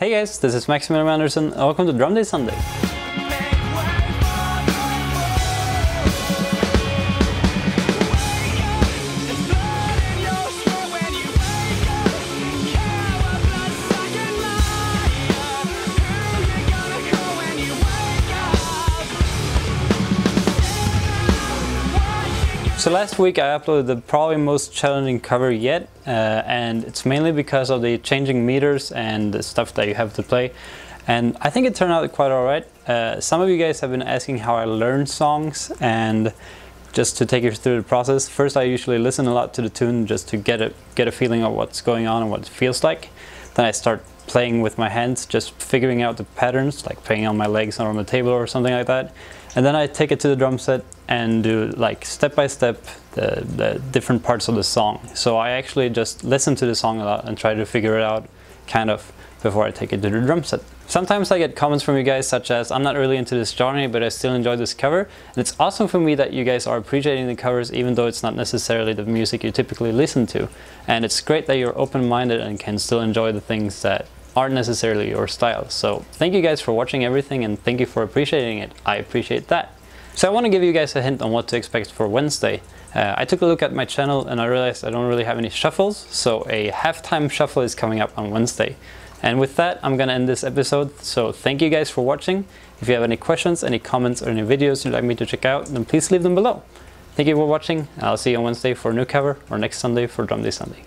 Hey guys, this is Maximilian Anderson and welcome to Drumday Sunday. So last week I uploaded the probably most challenging cover yet, and it's mainly because of the changing meters and the stuff that you have to play, and I think it turned out quite alright. Some of you guys have been asking how I learn songs, and just to take you through the process, first I usually listen a lot to the tune just to get a feeling of what's going on and what it feels like. Then I start playing with my hands, just figuring out the patterns, like playing on my legs or on the table or something like that. And then I take it to the drum set and do like step by step the different parts of the song. So I actually just listen to the song a lot and try to figure it out kind of before I take it to the drum set. Sometimes I get comments from you guys such as, "I'm not really into this genre, but I still enjoy this cover." And it's awesome for me that you guys are appreciating the covers even though it's not necessarily the music you typically listen to. And it's great that you're open-minded and can still enjoy the things that aren't necessarily your style. So thank you guys for watching everything and thank you for appreciating it. I appreciate that. So I want to give you guys a hint on what to expect for Wednesday. I took a look at my channel and I realized I don't really have any shuffles, so a halftime shuffle is coming up on Wednesday. And with that, I'm gonna end this episode. So thank you guys for watching. If you have any questions, any comments, or any videos you'd like me to check out, then please leave them below. Thank you for watching, and I'll see you on Wednesday for a new cover or next Sunday for Drumday Sunday.